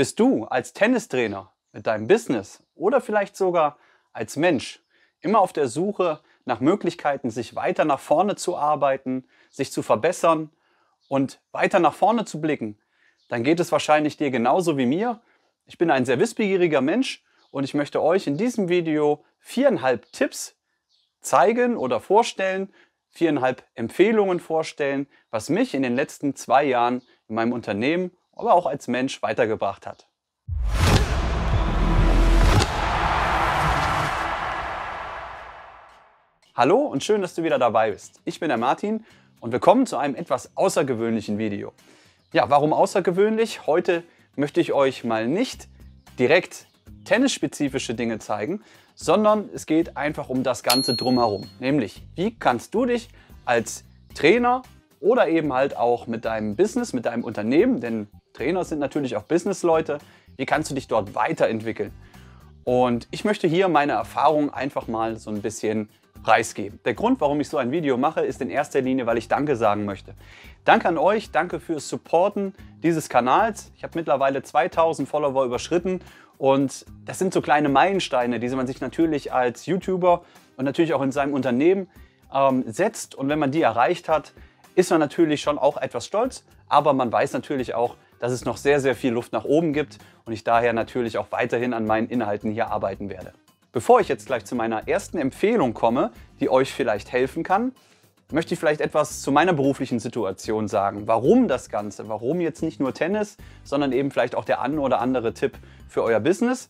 Bist du als Tennistrainer mit deinem Business oder vielleicht sogar als Mensch immer auf der Suche nach Möglichkeiten, sich weiter nach vorne zu arbeiten, sich zu verbessern und weiter nach vorne zu blicken? Dann geht es wahrscheinlich dir genauso wie mir. Ich bin ein sehr wissbegieriger Mensch und ich möchte euch in diesem Video 4,5 Tipps zeigen oder vorstellen, 4,5 Empfehlungen vorstellen, was mich in den letzten 2 Jahren in meinem Unternehmen, aber auch als Mensch weitergebracht hat. Hallo und schön, dass du wieder dabei bist. Ich bin der Martin und willkommen zu einem etwas außergewöhnlichen Video. Ja, warum außergewöhnlich? Heute möchte ich euch mal nicht direkt tennisspezifische Dinge zeigen, sondern es geht einfach um das Ganze drumherum. Nämlich, wie kannst du dich als Trainer oder eben halt auch mit deinem Business, mit deinem Unternehmen, denn Trainer sind natürlich auch Businessleute, wie kannst du dich dort weiterentwickeln? Und ich möchte hier meine Erfahrung einfach mal so ein bisschen preisgeben. Der Grund, warum ich so ein Video mache, ist in erster Linie, weil ich Danke sagen möchte. Danke an euch, danke fürs Supporten dieses Kanals. Ich habe mittlerweile 2000 Follower überschritten. Und das sind so kleine Meilensteine, die man sich natürlich als YouTuber und natürlich auch in seinem Unternehmen setzt. Und wenn man die erreicht hat, ist man natürlich schon auch etwas stolz. Aber man weiß natürlich auch, dass es noch sehr, sehr viel Luft nach oben gibt und ich daher natürlich auch weiterhin an meinen Inhalten hier arbeiten werde. Bevor ich jetzt gleich zu meiner ersten Empfehlung komme, die euch vielleicht helfen kann, möchte ich vielleicht etwas zu meiner beruflichen Situation sagen. Warum das Ganze? Warum jetzt nicht nur Tennis, sondern eben vielleicht auch der ein oder andere Tipp für euer Business?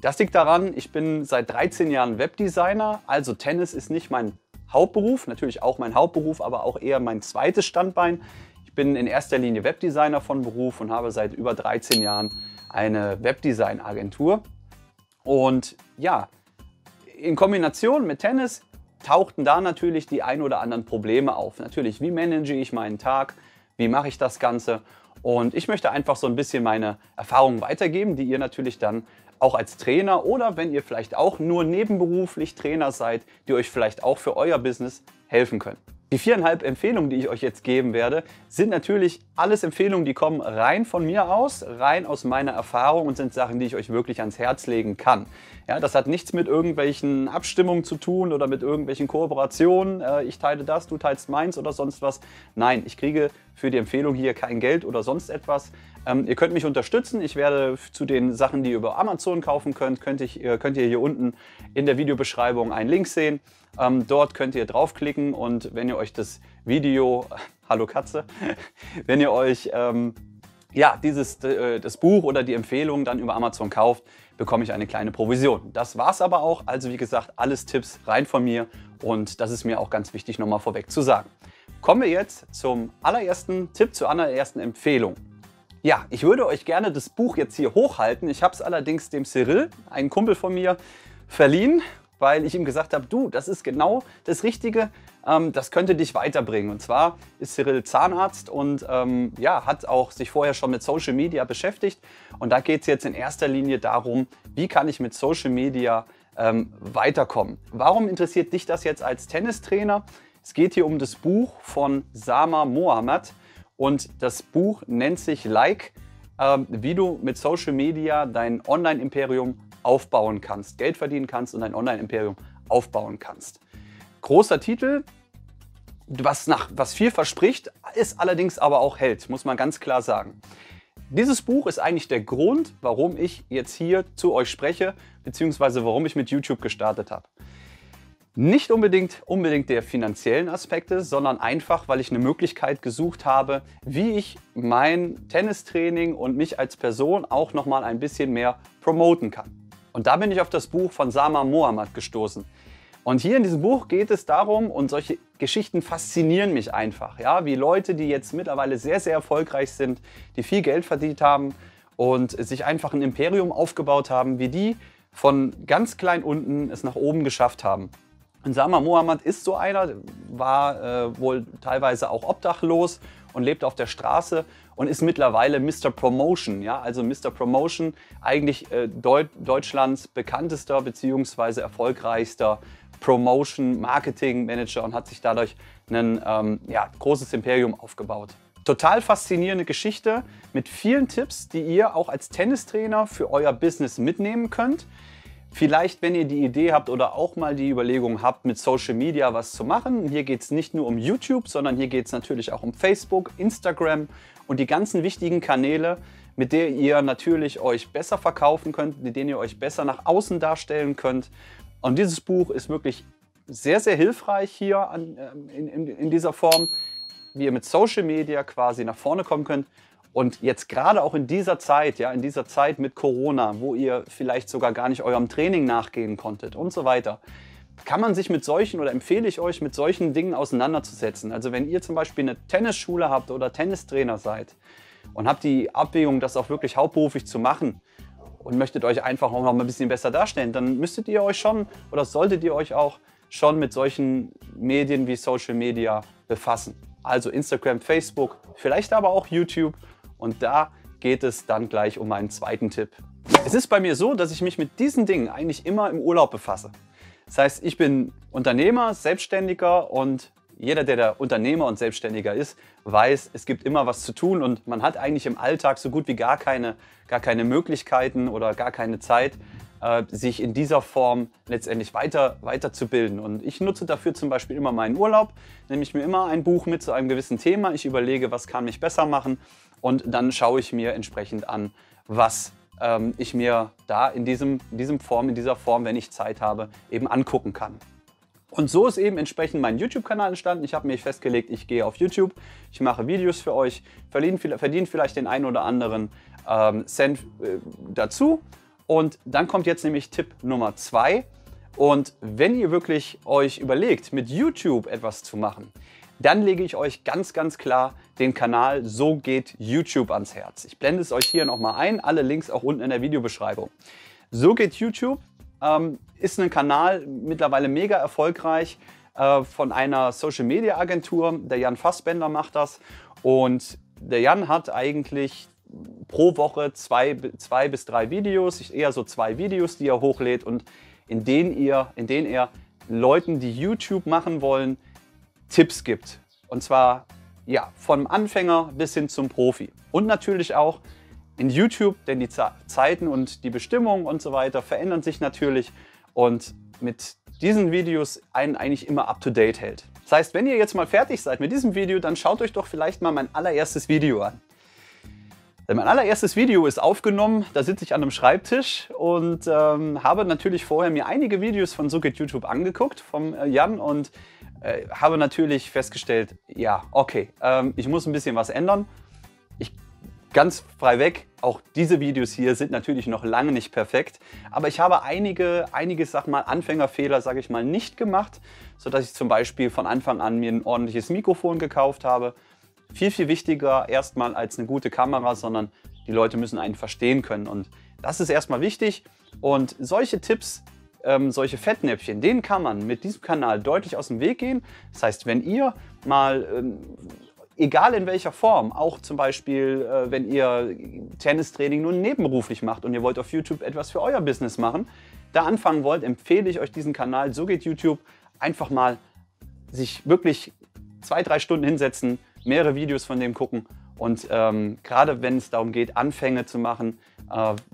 Das liegt daran, ich bin seit 13 Jahren Webdesigner, also Tennis ist nicht mein Hauptberuf, natürlich auch mein Hauptberuf, aber auch eher mein zweites Standbein. Ich bin in erster Linie Webdesigner von Beruf und habe seit über 13 Jahren eine Webdesign-Agentur. Und ja, in Kombination mit Tennis tauchten da natürlich die ein oder anderen Probleme auf. Natürlich, wie manage ich meinen Tag, wie mache ich das Ganze? Und ich möchte einfach so ein bisschen meine Erfahrungen weitergeben, die ihr natürlich dann auch als Trainer oder wenn ihr vielleicht auch nur nebenberuflich Trainer seid, die euch vielleicht auch für euer Business helfen können. Die 4,5 Empfehlungen, die ich euch jetzt geben werde, sind natürlich alles Empfehlungen, die kommen rein von mir aus, rein aus meiner Erfahrung und sind Sachen, die ich euch wirklich ans Herz legen kann. Ja, das hat nichts mit irgendwelchen Abstimmungen zu tun oder mit irgendwelchen Kooperationen. Ich teile das, du teilst meins oder sonst was. Nein, ich kriege für die Empfehlung hier kein Geld oder sonst etwas. Ihr könnt mich unterstützen. Ich werde zu den Sachen, die ihr über Amazon kaufen könnt ihr hier unten in der Videobeschreibung einen Link sehen. Dort könnt ihr draufklicken und wenn ihr euch das Video, hallo Katze, wenn ihr euch das Buch oder die Empfehlung dann über Amazon kauft, bekomme ich eine kleine Provision. Das war's aber auch. Also wie gesagt, alles Tipps rein von mir und das ist mir auch ganz wichtig nochmal vorweg zu sagen. Kommen wir jetzt zum allerersten Tipp, zur allerersten Empfehlung. Ja, ich würde euch gerne das Buch jetzt hier hochhalten. Ich habe es allerdings dem Cyril, einem Kumpel von mir, verliehen, weil ich ihm gesagt habe, du, das ist genau das Richtige, das könnte dich weiterbringen. Und zwar ist Cyril Zahnarzt und hat auch sich vorher schon mit Social Media beschäftigt. Und da geht es jetzt in erster Linie darum, wie kann ich mit Social Media weiterkommen. Warum interessiert dich das jetzt als Tennistrainer? Es geht hier um das Buch von Samer Mohamad und das Buch nennt sich Like, wie du mit Social Media dein Online-Imperium aufbauen kannst, Geld verdienen kannst und ein Online-Imperium aufbauen kannst. Großer Titel, was viel verspricht, ist allerdings aber auch hält, muss man ganz klar sagen. Dieses Buch ist eigentlich der Grund, warum ich jetzt hier zu euch spreche, beziehungsweise warum ich mit YouTube gestartet habe. Nicht unbedingt der finanziellen Aspekte, sondern einfach, weil ich eine Möglichkeit gesucht habe, wie ich mein Tennistraining und mich als Person auch nochmal ein bisschen mehr promoten kann. Und da bin ich auf das Buch von Samer Mohamad gestoßen. Und hier in diesem Buch geht es darum, und solche Geschichten faszinieren mich einfach, ja, wie Leute, die jetzt mittlerweile sehr, sehr erfolgreich sind, die viel Geld verdient haben und sich einfach ein Imperium aufgebaut haben, wie die von ganz klein unten es nach oben geschafft haben. Und Samer Mohamad ist so einer, war wohl teilweise auch obdachlos und lebt auf der Straße und ist mittlerweile Mr. Promotion. Ja? Also Mr. Promotion, eigentlich Deutschlands bekanntester bzw. erfolgreichster Promotion-Marketing-Manager und hat sich dadurch ein großes Imperium aufgebaut. Total faszinierende Geschichte mit vielen Tipps, die ihr auch als Tennistrainer für euer Business mitnehmen könnt. Vielleicht, wenn ihr die Idee habt oder auch mal die Überlegung habt, mit Social Media was zu machen. Hier geht es nicht nur um YouTube, sondern hier geht es natürlich auch um Facebook, Instagram und die ganzen wichtigen Kanäle, mit denen ihr natürlich euch besser verkaufen könnt, mit denen ihr euch besser nach außen darstellen könnt. Und dieses Buch ist wirklich sehr, sehr hilfreich hier in dieser Form, wie ihr mit Social Media quasi nach vorne kommen könnt. Und jetzt gerade auch in dieser Zeit, ja, in dieser Zeit mit Corona, wo ihr vielleicht sogar gar nicht eurem Training nachgehen konntet und so weiter, kann man sich mit solchen oder empfehle ich euch, mit solchen Dingen auseinanderzusetzen. Also wenn ihr zum Beispiel eine Tennisschule habt oder Tennistrainer seid und habt die Abwägung, das auch wirklich hauptberuflich zu machen und möchtet euch einfach auch noch mal ein bisschen besser darstellen, dann müsstet ihr euch schon oder solltet ihr euch auch schon mit solchen Medien wie Social Media befassen. Also Instagram, Facebook, vielleicht aber auch YouTube. Und da geht es dann gleich um meinen zweiten Tipp. Es ist bei mir so, dass ich mich mit diesen Dingen eigentlich immer im Urlaub befasse. Das heißt, ich bin Unternehmer, Selbstständiger und jeder, der Unternehmer und Selbstständiger ist, weiß, es gibt immer was zu tun und man hat eigentlich im Alltag so gut wie gar keine Möglichkeiten oder gar keine Zeit, sich in dieser Form letztendlich weiterzubilden. Und ich nutze dafür zum Beispiel immer meinen Urlaub, nehme ich mir immer ein Buch mit zu einem gewissen Thema, ich überlege, was kann mich besser machen und dann schaue ich mir entsprechend an, was ich mir da in dieser Form, wenn ich Zeit habe, eben angucken kann. Und so ist eben entsprechend mein YouTube-Kanal entstanden. Ich habe mir festgelegt, ich gehe auf YouTube, ich mache Videos für euch, verdiene vielleicht den einen oder anderen Cent dazu. Und dann kommt jetzt nämlich Tipp Nummer 2. Und wenn ihr wirklich euch überlegt, mit YouTube etwas zu machen, dann lege ich euch ganz, ganz klar den Kanal So geht YouTube ans Herz. Ich blende es euch hier nochmal ein, alle Links auch unten in der Videobeschreibung. So geht YouTube ist ein Kanal, mittlerweile mega erfolgreich, von einer Social-Media-Agentur. Der Jan Fassbender macht das und der Jan hat eigentlich pro Woche zwei bis drei Videos, eher so 2 Videos, die er hochlädt und in denen er Leuten, die YouTube machen wollen, Tipps gibt. Und zwar ja, vom Anfänger bis hin zum Profi. Und natürlich auch in YouTube, denn die Zeiten und die Bestimmungen und so weiter verändern sich natürlich und mit diesen Videos einen eigentlich immer up-to-date hält. Das heißt, wenn ihr jetzt mal fertig seid mit diesem Video, dann schaut euch doch vielleicht mal mein allererstes Video an. Denn mein allererstes Video ist aufgenommen, da sitze ich an einem Schreibtisch und habe natürlich vorher mir einige Videos von So geht YouTube angeguckt, vom Jan, und habe natürlich festgestellt, ja, okay, ich muss ein bisschen was ändern. Ganz frei weg, auch diese Videos hier sind natürlich noch lange nicht perfekt, aber ich habe einige Anfängerfehler, sage ich mal, nicht gemacht, sodass ich zum Beispiel von Anfang an mir ein ordentliches Mikrofon gekauft habe. Viel, viel wichtiger erstmal als eine gute Kamera, sondern die Leute müssen einen verstehen können und das ist erstmal wichtig. Und solche Tipps, solche Fettnäpfchen, denen kann man mit diesem Kanal deutlich aus dem Weg gehen. Das heißt, wenn ihr mal... egal in welcher Form, auch zum Beispiel, wenn ihr Tennistraining nur nebenberuflich macht und ihr wollt auf YouTube etwas für euer Business machen, da anfangen wollt, empfehle ich euch diesen Kanal So geht YouTube. Einfach mal sich wirklich 2-3 Stunden hinsetzen, mehrere Videos von dem gucken und gerade wenn es darum geht, Anfänge zu machen,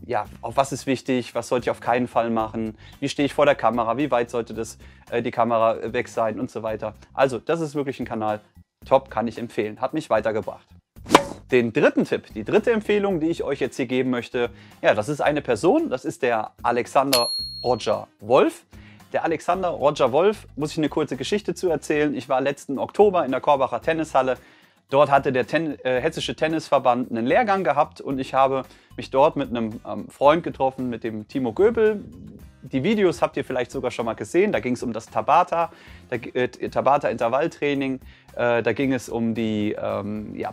ja, auf was ist wichtig, was sollte ich auf keinen Fall machen, wie stehe ich vor der Kamera, wie weit sollte das, die Kamera weg sein und so weiter. Also das ist wirklich ein Kanal, top, kann ich empfehlen, hat mich weitergebracht. Den dritten Tipp, die dritte Empfehlung, die ich euch jetzt hier geben möchte, ja, das ist eine Person, das ist der Alexander Roger Wolf. Der Alexander Roger Wolf, muss ich eine kurze Geschichte zu erzählen. Ich war letzten Oktober in der Korbacher Tennishalle. Dort hatte der Hessische Tennisverband einen Lehrgang gehabt und ich habe mich dort mit einem Freund getroffen, mit dem Timo Göbel. Die Videos habt ihr vielleicht sogar schon mal gesehen. Da ging es um das Tabata-Intervalltraining. Da ging es um die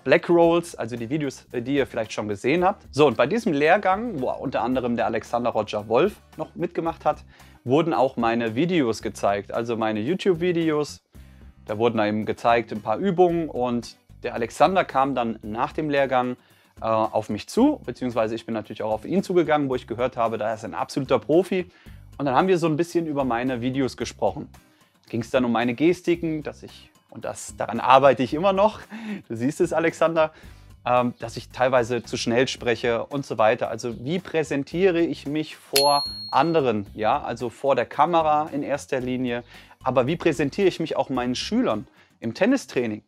Black Rolls, also die Videos, die ihr vielleicht schon gesehen habt. So, und bei diesem Lehrgang, wo unter anderem der Alexander Roger Wolf noch mitgemacht hat, wurden auch meine Videos gezeigt, also meine YouTube-Videos. Da wurden eben gezeigt ein paar Übungen und der Alexander kam dann nach dem Lehrgang auf mich zu, beziehungsweise ich bin natürlich auch auf ihn zugegangen, wo ich gehört habe, da ist ein absoluter Profi. Und dann haben wir so ein bisschen über meine Videos gesprochen. Ging es dann um meine Gestiken, dass ich und daran arbeite ich immer noch, du siehst es, Alexander, dass ich teilweise zu schnell spreche und so weiter. Also wie präsentiere ich mich vor anderen, ja, also vor der Kamera in erster Linie, aber wie präsentiere ich mich auch meinen Schülern im Tennistraining?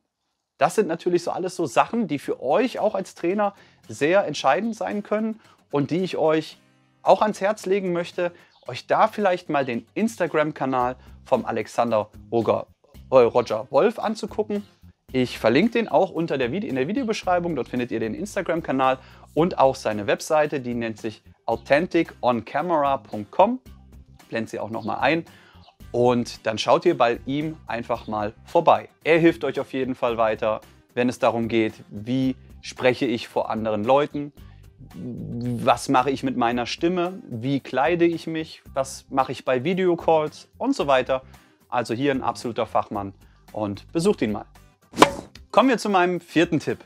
Das sind natürlich so alles so Sachen, die für euch auch als Trainer sehr entscheidend sein können und die ich euch auch ans Herz legen möchte, euch da vielleicht mal den Instagram-Kanal vom Alexander Roger Wolf anzugucken. Ich verlinke den auch in der Videobeschreibung, dort findet ihr den Instagram-Kanal und auch seine Webseite, die nennt sich AuthenticOnCamera.com, blende sie auch nochmal ein. Und dann schaut ihr bei ihm einfach mal vorbei. Er hilft euch auf jeden Fall weiter, wenn es darum geht, wie spreche ich vor anderen Leuten, was mache ich mit meiner Stimme, wie kleide ich mich, was mache ich bei Videocalls und so weiter. Also hier ein absoluter Fachmann und besucht ihn mal. Kommen wir zu meinem vierten Tipp.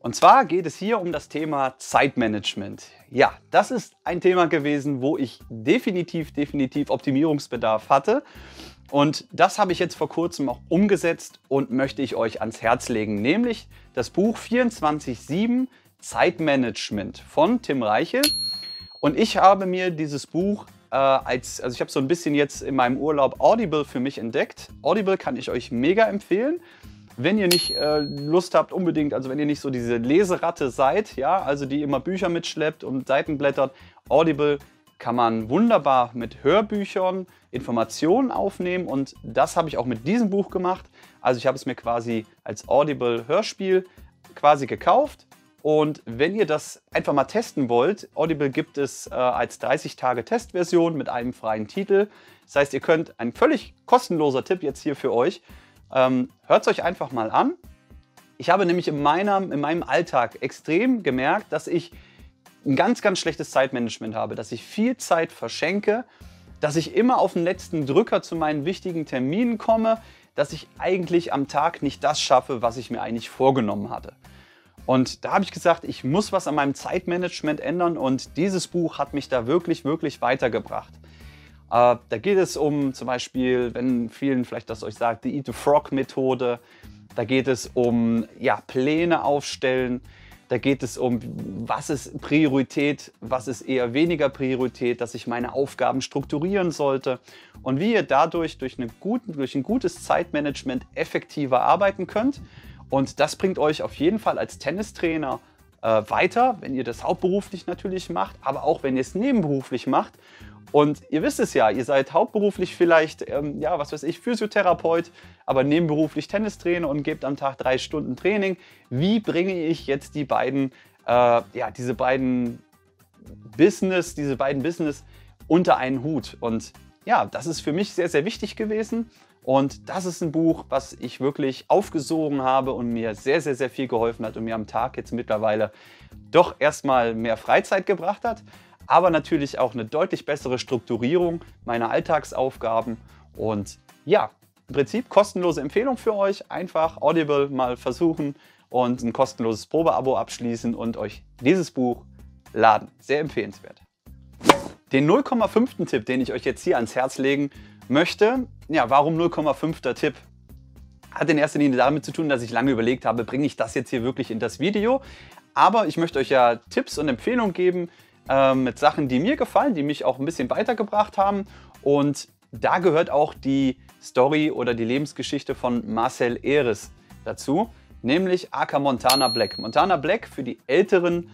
Und zwar geht es hier um das Thema Zeitmanagement. Ja, das ist ein Thema gewesen, wo ich definitiv Optimierungsbedarf hatte. Und das habe ich jetzt vor kurzem auch umgesetzt und möchte ich euch ans Herz legen. Nämlich das Buch 24/7 Zeitmanagement von Tim Reichel. Und ich habe mir dieses Buch also ich habe so ein bisschen jetzt in meinem Urlaub Audible für mich entdeckt. Audible kann ich euch mega empfehlen. Wenn ihr nicht Lust habt, unbedingt, also wenn ihr nicht so diese Leseratte seid, ja, also die immer Bücher mitschleppt und Seiten blättert, Audible kann man wunderbar mit Hörbüchern Informationen aufnehmen und das habe ich auch mit diesem Buch gemacht. Also ich habe es mir quasi als Audible-Hörspiel quasi gekauft und wenn ihr das einfach mal testen wollt, Audible gibt es als 30-Tage-Testversion mit einem freien Titel. Das heißt, ihr könnt, ein völlig kostenloser Tipp jetzt hier für euch, hört es euch einfach mal an. Ich habe nämlich in meinem Alltag extrem gemerkt, dass ich ein ganz, ganz schlechtes Zeitmanagement habe, dass ich viel Zeit verschenke, dass ich immer auf den letzten Drücker zu meinen wichtigen Terminen komme, dass ich eigentlich am Tag nicht das schaffe, was ich mir eigentlich vorgenommen hatte. Und da habe ich gesagt, ich muss was an meinem Zeitmanagement ändern und dieses Buch hat mich da wirklich, wirklich weitergebracht. Da geht es um zum Beispiel, wenn vielen vielleicht das euch sagt, die Eat-the-Frog-Methode. Da geht es um Pläne aufstellen. Da geht es um, was ist Priorität, was ist eher weniger Priorität, dass ich meine Aufgaben strukturieren sollte. Und wie ihr dadurch durch ein gutes Zeitmanagement effektiver arbeiten könnt. Und das bringt euch auf jeden Fall als Tennistrainer weiter, wenn ihr das hauptberuflich natürlich macht, aber auch wenn ihr es nebenberuflich macht. Und ihr wisst es ja, ihr seid hauptberuflich vielleicht, was weiß ich, Physiotherapeut, aber nebenberuflich Tennistrainer und gebt am Tag 3 Stunden Training. Wie bringe ich jetzt diese beiden Business unter einen Hut? Und ja, das ist für mich sehr, sehr wichtig gewesen. Und das ist ein Buch, was ich wirklich aufgesogen habe und mir sehr, sehr, sehr viel geholfen hat und mir am Tag jetzt mittlerweile doch erstmal mehr Freizeit gebracht hat. Aber natürlich auch eine deutlich bessere Strukturierung meiner Alltagsaufgaben. Und ja, im Prinzip kostenlose Empfehlung für euch. Einfach Audible mal versuchen und ein kostenloses Probeabo abschließen und euch dieses Buch laden. Sehr empfehlenswert. Den 0,5. Tipp, den ich euch jetzt hier ans Herz legen möchte. Ja, warum 0,5. Tipp? Hat in erster Linie damit zu tun, dass ich lange überlegt habe, bringe ich das jetzt hier wirklich in das Video? Aber ich möchte euch ja Tipps und Empfehlungen geben, mit Sachen, die mir gefallen, die mich auch ein bisschen weitergebracht haben. Und da gehört auch die Story oder die Lebensgeschichte von Marcel Eres dazu, nämlich aka Montana Black. Montana Black, für die älteren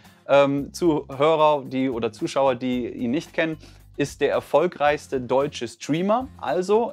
Zuhörer oder Zuschauer, die ihn nicht kennen, ist der erfolgreichste deutsche Streamer. Also,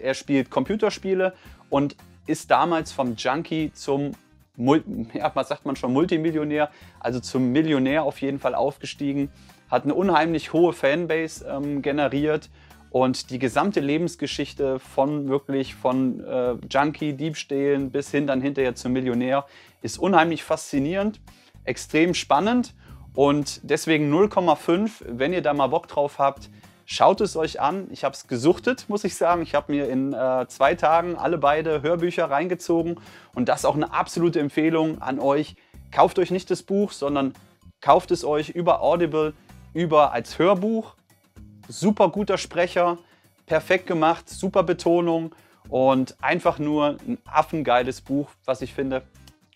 er spielt Computerspiele und ist damals vom Junkie zum Multimillionär, also zum Millionär auf jeden Fall aufgestiegen, hat eine unheimlich hohe Fanbase generiert und die gesamte Lebensgeschichte von Junkie, Diebstählen bis hin dann hinterher zum Millionär ist unheimlich faszinierend, extrem spannend und deswegen 0,5, wenn ihr da mal Bock drauf habt, schaut es euch an. Ich habe es gesuchtet, muss ich sagen. Ich habe mir in 2 Tagen alle beide Hörbücher reingezogen und das ist auch eine absolute Empfehlung an euch. Kauft euch nicht das Buch, sondern kauft es euch über Audible, als Hörbuch. Super guter Sprecher, perfekt gemacht, super Betonung und einfach nur ein affengeiles Buch, was ich finde,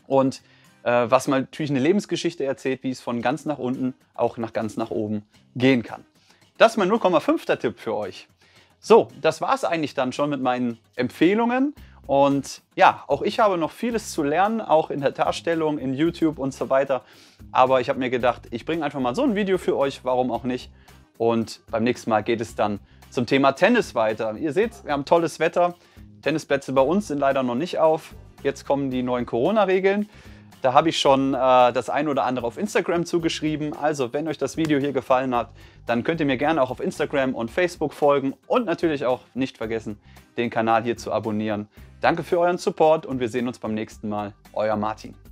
und was mal natürlich eine Lebensgeschichte erzählt, wie es von ganz nach unten auch nach ganz nach oben gehen kann. Das ist mein 0,5. Tipp für euch. So, das war es eigentlich dann schon mit meinen Empfehlungen. Und ja, auch ich habe noch vieles zu lernen, auch in der Darstellung, in YouTube und so weiter. Aber ich habe mir gedacht, ich bringe einfach mal so ein Video für euch, warum auch nicht. Und beim nächsten Mal geht es dann zum Thema Tennis weiter. Ihr seht, wir haben tolles Wetter. Tennisplätze bei uns sind leider noch nicht auf. Jetzt kommen die neuen Corona-Regeln. Da habe ich schon das ein oder andere auf Instagram zugeschrieben. Also, wenn euch das Video hier gefallen hat, dann könnt ihr mir gerne auch auf Instagram und Facebook folgen. Und natürlich auch nicht vergessen, den Kanal hier zu abonnieren. Danke für euren Support und wir sehen uns beim nächsten Mal. Euer Martin.